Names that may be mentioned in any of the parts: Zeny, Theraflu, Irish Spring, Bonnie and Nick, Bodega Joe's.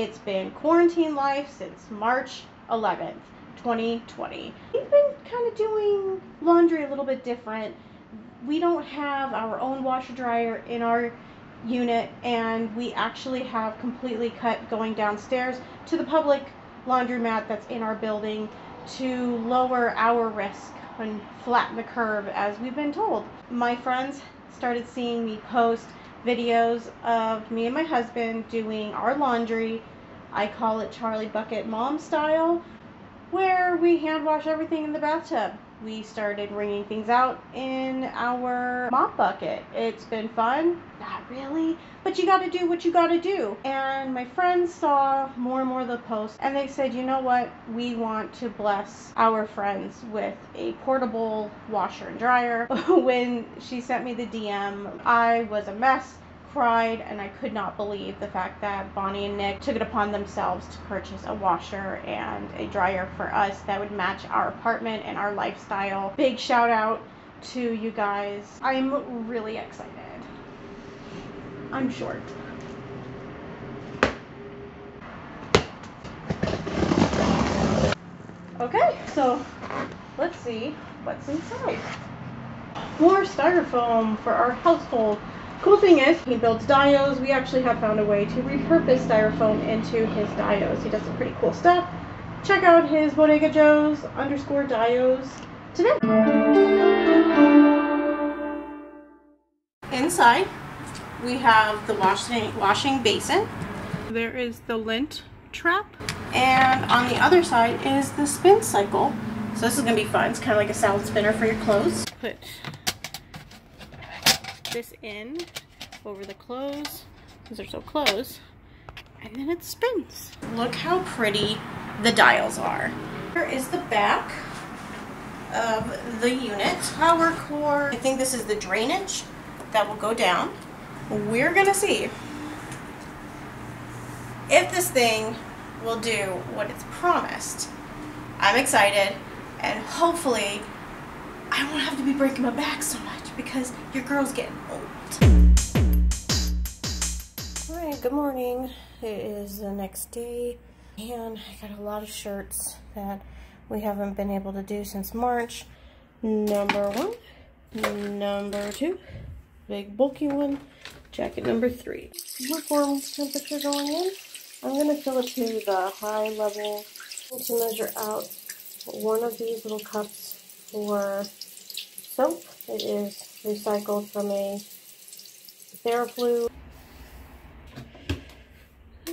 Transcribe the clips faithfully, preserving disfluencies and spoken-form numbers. It's been quarantine life since March eleventh, twenty twenty. We've been kind of doing laundry a little bit different. We don't have our own washer dryer in our unit, and we actually have completely cut going downstairs to the public laundromat that's in our building to lower our risk and flatten the curve, as we've been told. My friends started seeing me post videos of me and my husband doing our laundry. I call it Charlie Bucket Mom style, where we hand wash everything in the bathtub. We started wringing things out in our mop bucket. It's been fun. Not really, but you gotta do what you gotta do. And my friends saw more and more of the posts, and they said, you know what? We want to bless our friends with a portable washer and dryer. When she sent me the D M, I was a mess, cried, and I could not believe the fact that Bonnie and Nick took it upon themselves to purchase a washer and a dryer for us that would match our apartment and our lifestyle. Big shout out to you guys. I'm really excited. I'm short. Okay, so let's see what's inside. More styrofoam for our household. Cool thing is, he builds dios. We actually have found a way to repurpose styrofoam into his dios. He does some pretty cool stuff. Check out his Bodega Joe's underscore dios today. Inside, we have the washing, washing basin. There is the lint trap. And on the other side is the spin cycle. So this is gonna be fun. It's kind of like a salad spinner for your clothes. Put this in over the clothes because they're so close, and then it spins. Look how pretty the dials are. Here is the back of the unit. Power cord. I think this is the drainage that will go down. We're gonna see if this thing will do what it's promised. I'm excited, and hopefully I won't have to be breaking my back so much, because your girl's getting old. Alright, good morning. It is the next day, and I got a lot of shirts that we haven't been able to do since March. Number one, number two, big bulky one, jacket number three. Uniform temperature going in. I'm going to fill it to the high level to measure out one of these little cups for soap. It is recycled from a Theraflu.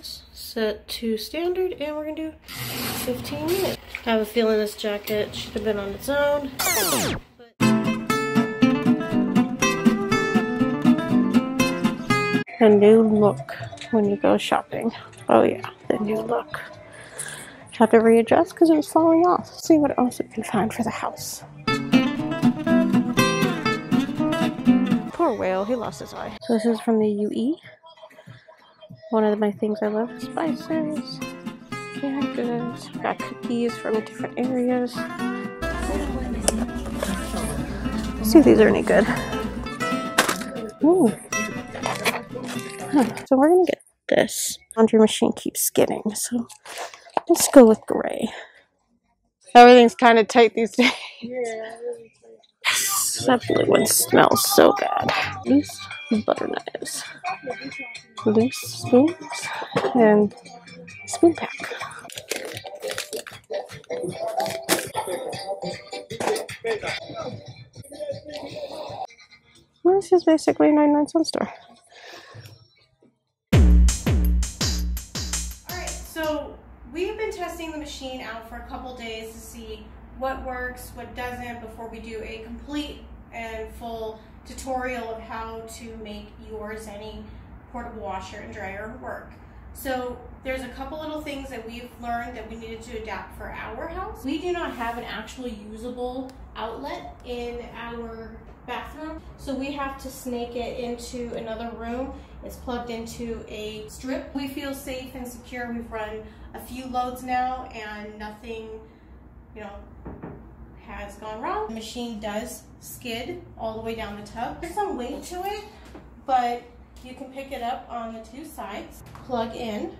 Set to standard, and we're gonna do fifteen minutes. I have a feeling this jacket should have been on its own. A new look when you go shopping. Oh yeah, the new look. Had to readjust because it was falling off. Let's see what else we can find for the house. Poor whale, he lost his eye. So this is from the U E. One of my things I love, spices, canned goods. Got cookies from different areas. Let's see if these are any good. Ooh. Huh. So we're gonna get this. Laundry machine keeps skidding, so let's go with gray. Everything's kind of tight these days. Yeah. That blue one smells so bad. Loose butter knives, loose spoons, and spoon pack. Well, this is basically a nine ninety-one store. Alright, so we've been testing the machine out for a couple days to see what works, what doesn't, before we do a complete and full tutorial of how to make your Zeny portable washer and dryer work. So there's a couple little things that we've learned that we needed to adapt for our house. We do not have an actual usable outlet in our bathroom, so we have to snake it into another room. It's plugged into a strip. We feel safe and secure. We've run a few loads now, and nothing, you know, has gone wrong. The machine does skid all the way down the tub. There's some weight to it, but you can pick it up on the two sides. Plug in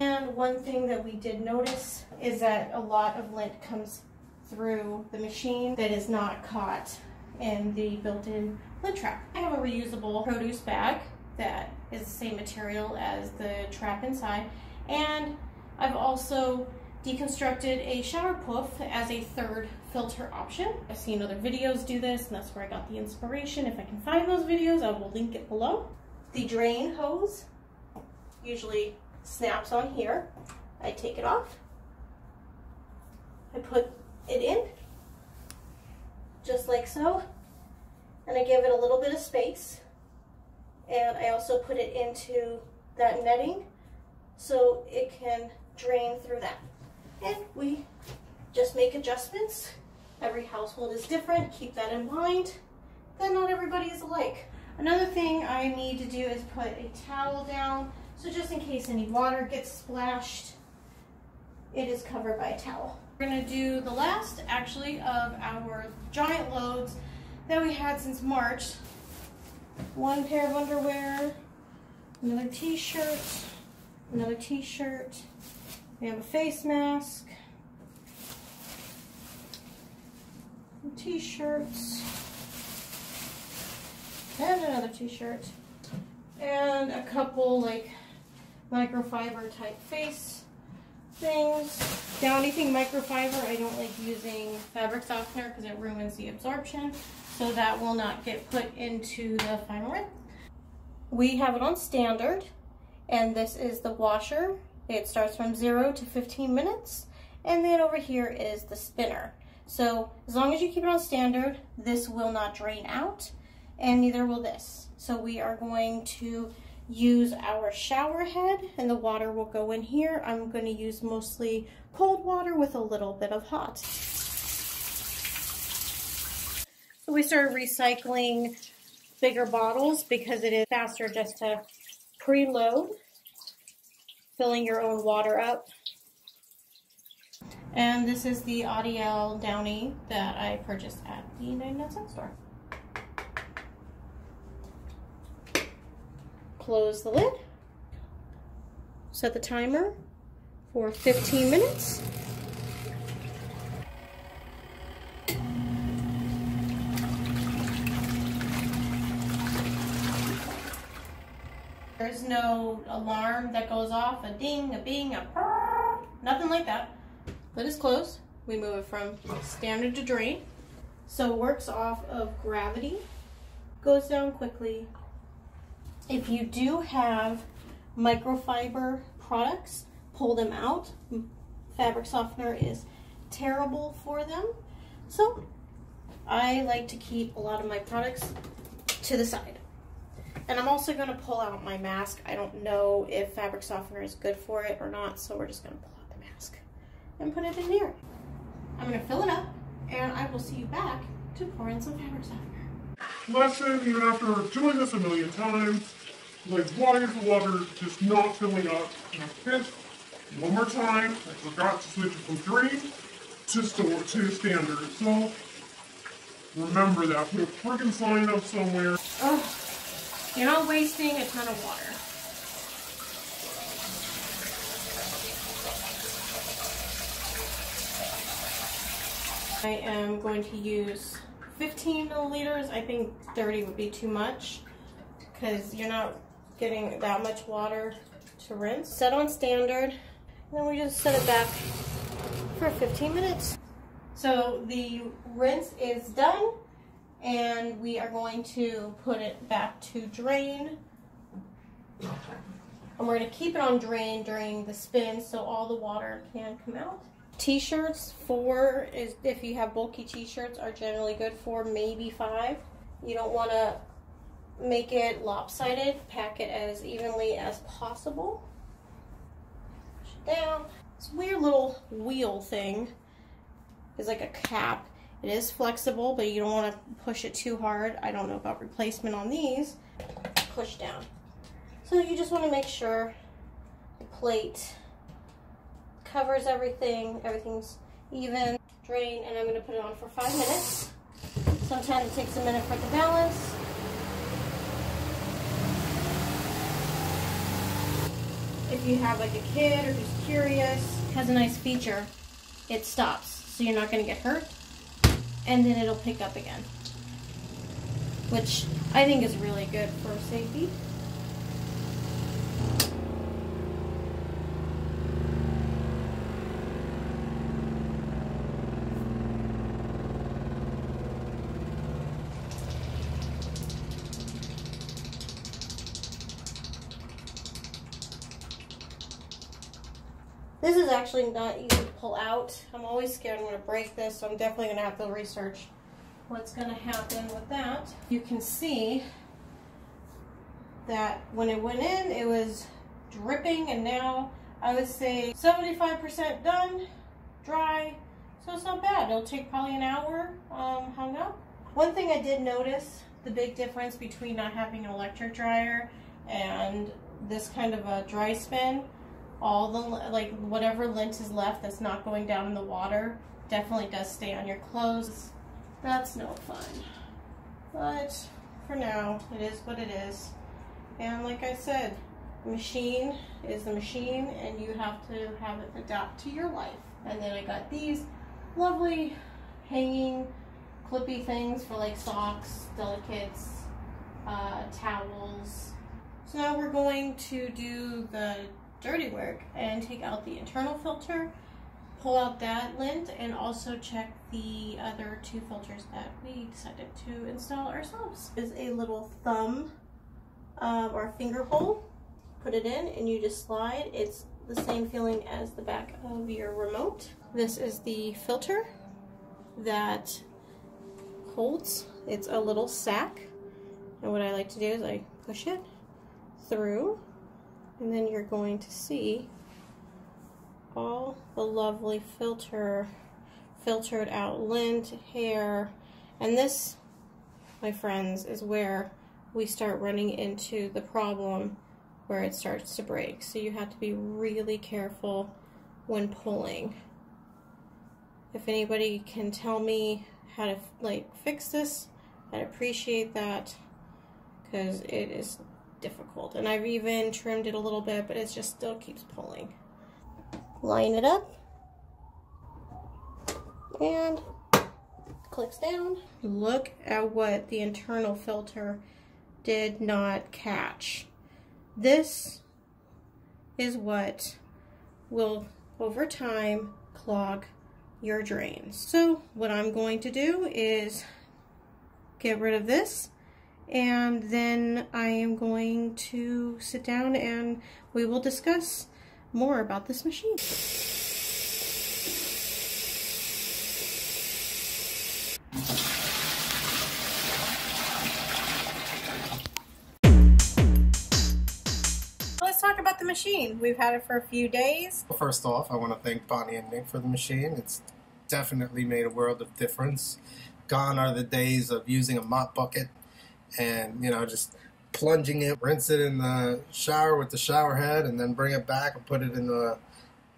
And one thing that we did notice is that a lot of lint comes through the machine that is not caught in the built-in lint trap. I have a reusable produce bag that is the same material as the trap inside, and I've also deconstructed a shower puff as a third filter option. I've seen other videos do this, and that's where I got the inspiration. If I can find those videos, I will link it below. The drain hose usually snaps on here. I take it off. I put it in, just like so, and I give it a little bit of space. And I also put it into that netting so it can drain through that. And we just make adjustments. Every household is different, keep that in mind, that not everybody is alike. Another thing I need to do is put a towel down, so just in case any water gets splashed, it is covered by a towel. We're gonna do the last, actually, of our giant loads that we had since March. One pair of underwear, another t-shirt, another t-shirt, we have a face mask, t-shirts, and another t-shirt, and a couple like microfiber type face things. Now anything microfiber, I don't like using fabric softener because it ruins the absorption, so that will not get put into the final rip. We have it on standard, and this is the washer. It starts from zero to fifteen minutes, and then over here is the spinner. So as long as you keep it on standard, this will not drain out, and neither will this. So we are going to use our shower head, and the water will go in here. I'm going to use mostly cold water with a little bit of hot. So we started recycling bigger bottles because it is faster just to preload, filling your own water up. And this is the Audiel Downy that I purchased at the ninety-nine cent store. Close the lid, set the timer for fifteen minutes. There's no alarm that goes off, a ding, a bing, a purr, nothing like that. Lid is closed. We move it from standard to drain. So it works off of gravity, goes down quickly. If you do have microfiber products, pull them out. Fabric softener is terrible for them. So I like to keep a lot of my products to the side. And I'm also going to pull out my mask. I don't know if fabric softener is good for it or not, so we're just going to pull out the mask and put it in here. I'm going to fill it up, and I will see you back to pour in some fabric softener. Lesson, even after doing this a million times, like why is the water just not filling up? And I'm pissed. One more time, I forgot to switch it from three to, store, to standard. So remember that. Put a freaking sign up somewhere. Ugh. You're not wasting a ton of water. I am going to use fifteen milliliters. I think thirty would be too much because you're not getting that much water to rinse. Set on standard, and then we just set it back for fifteen minutes. So the rinse is done, and we are going to put it back to drain, and we're going to keep it on drain during the spin so all the water can come out. T-shirts, four is if you have bulky t-shirts, are generally good for maybe five. You don't want to make it lopsided, pack it as evenly as possible. Push it down. This weird little wheel thing is like a cap. It is flexible, but you don't want to push it too hard. I don't know about replacement on these. Push down. So you just want to make sure the plate covers everything, everything's even. Drain, and I'm going to put it on for five minutes. Sometimes it takes a minute for it to balance. if you have like a kid or who's curious. It has a nice feature. It stops, so you're not going to get hurt, and then it'll pick up again, which I think is really good for safety. This is actually not easy to pull out. I'm always scared I'm going to break this, so I'm definitely going to have to research what's going to happen with that. You can see that when it went in, it was dripping, and now I would say seventy-five percent done, dry, so it's not bad. It'll take probably an hour um, hung up. One thing I did notice, the big difference between not having an electric dryer and this kind of a dry spin, all the, like, whatever lint is left that's not going down in the water definitely does stay on your clothes. That's no fun. But for now, it is what it is. And like I said, the machine is the machine, and you have to have it adapt to your life. And then I got these lovely hanging clippy things for like socks, delicates, uh, towels. So now we're going to do the dirty work and take out the internal filter, pull out that lint, and also check the other two filters that we decided to install ourselves. Is a little thumb uh, or finger hole. Put it in and you just slide. It's the same feeling as the back of your remote. This is the filter that holds. It's a little sack, and what I like to do is I push it through. And then you're going to see all the lovely filter, filtered out lint, hair. And this, my friends, is where we start running into the problem where it starts to break. So you have to be really careful when pulling. If anybody can tell me how to like fix this, I'd appreciate that, because it is difficult. And I've even trimmed it a little bit, but it just still keeps pulling. Line it up and clicks down. Look at what the internal filter did not catch. This is what will over time clog your drains. So what I'm going to do is get rid of this, and then I am going to sit down and we will discuss more about this machine. Let's talk about the machine. We've had it for a few days. Well, first off, I want to thank Bonnie and Nick for the machine. It's definitely made a world of difference. Gone are the days of using a mop bucket and, you know, just plunging it, rinse it in the shower with the shower head, and then bring it back and put it in the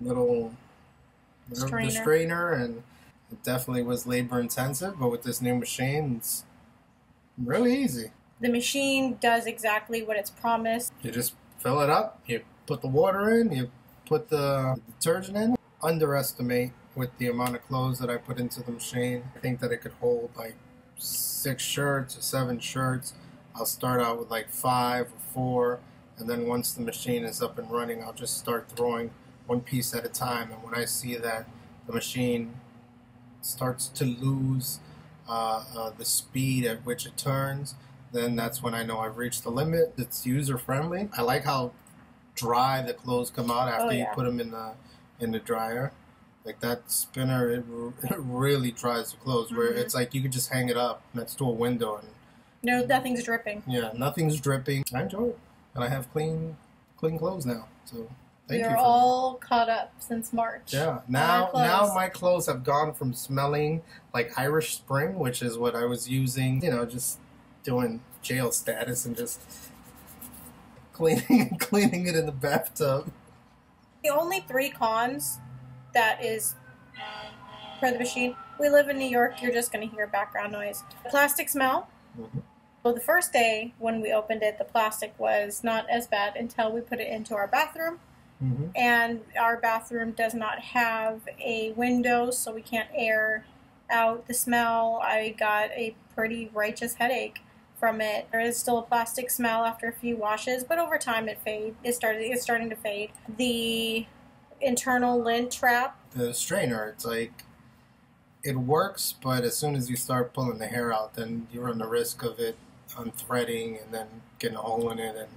little strainer. The strainer, and it definitely was labor intensive, but with this new machine, it's really easy. The machine does exactly what it's promised. You just fill it up, you put the water in, you put the detergent in. Underestimate with the amount of clothes that I put into the machine. I think that it could hold like six shirts or seven shirts. I'll start out with like five or four, and then once the machine is up and running, I'll just start throwing one piece at a time. And when I see that the machine starts to lose uh, uh, the speed at which it turns, then that's when I know I've reached the limit. It's user friendly. I like how dry the clothes come out after oh, yeah. you put them in the in the dryer. Like that spinner, it, it really dries the clothes, mm-hmm. where it's like you could just hang it up next to a window and no, nothing's dripping. Yeah, nothing's dripping. I enjoy it, and I have clean, clean clothes now. So thank you. You're all caught up since March. Yeah, now now my clothes have gone from smelling like Irish Spring, which is what I was using, you know, just doing jail status and just cleaning cleaning it in the bathtub. The only three cons. That is for the machine. We live in New York, you're just going to hear background noise. Plastic smell. Mm-hmm. Well, the first day when we opened it, the plastic was not as bad until we put it into our bathroom Mm-hmm. And our bathroom does not have a window, so we can't air out the smell. I got a pretty righteous headache from it. There is still a plastic smell after a few washes, but over time it fade. It started. It's starting to fade. The internal lint trap, the strainer, it's like it works, but as soon as you start pulling the hair out, then you run the risk of it unthreading and then getting a hole in it. And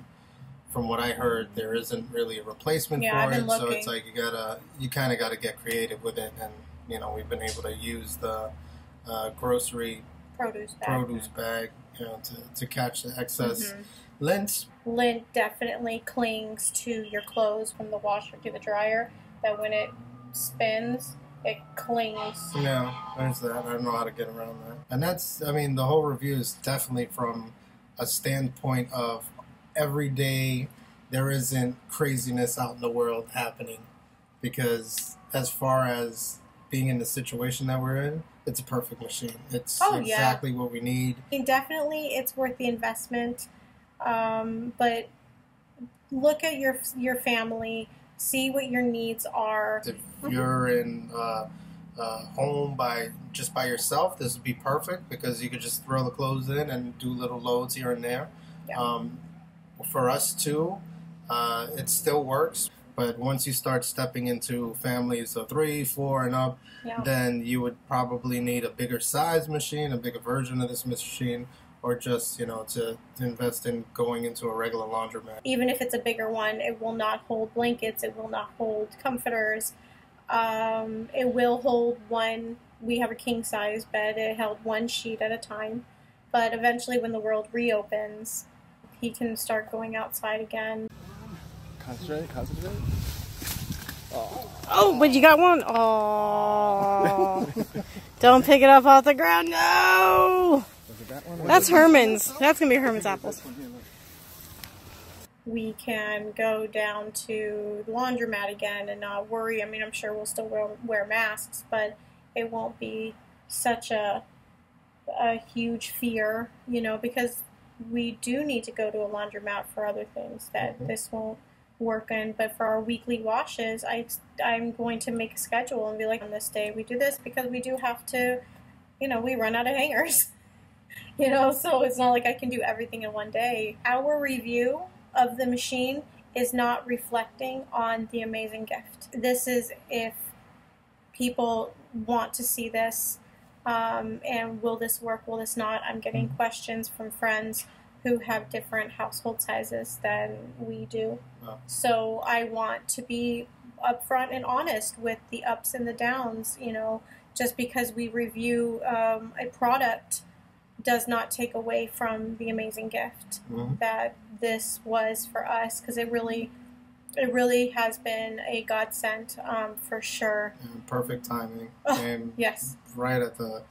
from what I heard, there isn't really a replacement yeah, for it, looking. So it's like you gotta, you kind of gotta get creative with it. And you know, we've been able to use the uh, grocery produce bag, produce bag, you know, to to catch the excess mm-hmm. lint. Lint definitely clings to your clothes from the washer to the dryer. That when it spins, it clings. Yeah, there's that. I don't know how to get around that. And that's, I mean, the whole review is definitely from a standpoint of, every day there isn't craziness out in the world happening, because as far as being in the situation that we're in, it's a perfect machine. It's oh, exactly yeah. what we need. And definitely it's worth the investment, um, but look at your your family, see what your needs are. If you're in uh, uh, home by just by yourself, this would be perfect because you could just throw the clothes in and do little loads here and there. Yeah. Um, For us too, uh, it still works, but once you start stepping into families of three, four, and up, yeah. then you would probably need a bigger size machine, a bigger version of this machine, or just, you know, to, to invest in going into a regular laundromat. Even if it's a bigger one, it will not hold blankets, it will not hold comforters, um, it will hold one, we have a king size bed, it held one sheet at a time, but eventually when the world reopens, he can start going outside again. Concentrate, concentrate. Oh, oh but you got one? Oh. Don't pick it up off the ground. No! Was it that one? That's Herman's. That's going to be Herman's apples. We can go down to the laundromat again and not worry. I mean, I'm sure we'll still wear, wear masks, but it won't be such a, a huge fear, you know, because we do need to go to a laundromat for other things that mm-hmm. this won't work in. But for our weekly washes, I, I'm going to make a schedule and be like, on this day we do this, because we do have to, you know, we run out of hangers. You know, so it's not like I can do everything in one day. Our review of the machine is not reflecting on the amazing gift. This is if people want to see this. Um, and will this work, will this not? I'm getting questions from friends who have different household sizes than we do. Wow. So I want to be upfront and honest with the ups and the downs. You know, just because we review um, a product does not take away from the amazing gift mm-hmm. that this was for us, because it really, it really has been a godsend, um, for sure. And perfect timing. Oh, and yes. Right at the,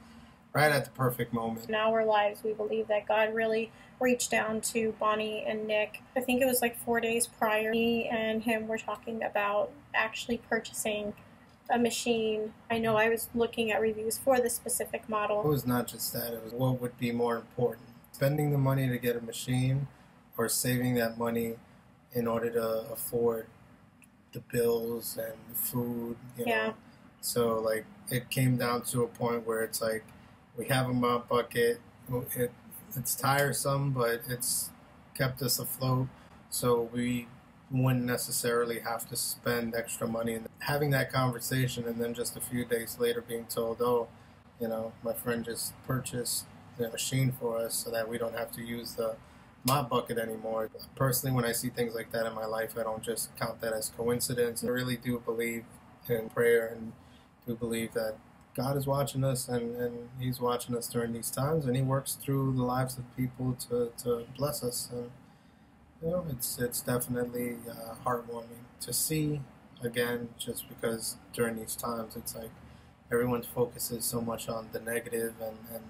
right at the perfect moment. In our lives, we believe that God really reached down to Bonnie and Nick. I think it was like four days prior. Me and him were talking about actually purchasing a machine. I know I was looking at reviews for this specific model. It was not just that. It was what would be more important. Spending the money to get a machine, or saving that money in order to afford the bills and the food, you know. Yeah. So like it came down to a point where it's like we have a mop bucket. It it's tiresome, but it's kept us afloat. So we wouldn't necessarily have to spend extra money. And having that conversation, and then just a few days later being told, oh, you know, my friend just purchased the machine for us so that we don't have to use the mop bucket anymore. Personally, when I see things like that in my life, I don't just count that as coincidence. I really do believe in prayer, and do believe that God is watching us, and, and He's watching us during these times, and He works through the lives of people to, to bless us. And you know, it's it's definitely uh, heartwarming to see again, just because during these times, it's like everyone focuses so much on the negative and, and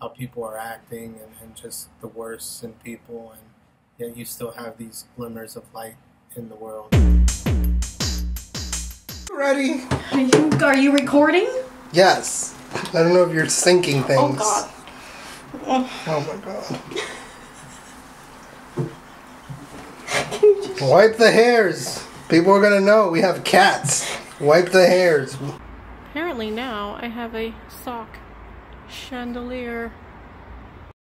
how people are acting, and, and just the worst in people, and yet you still have these glimmers of light in the world. Ready? Are you, are you recording? Yes. I don't know if you're syncing things. Oh God. Oh, oh my God. Wipe the hairs. People are gonna know we have cats. Wipe the hairs. Apparently now I have a sock chandelier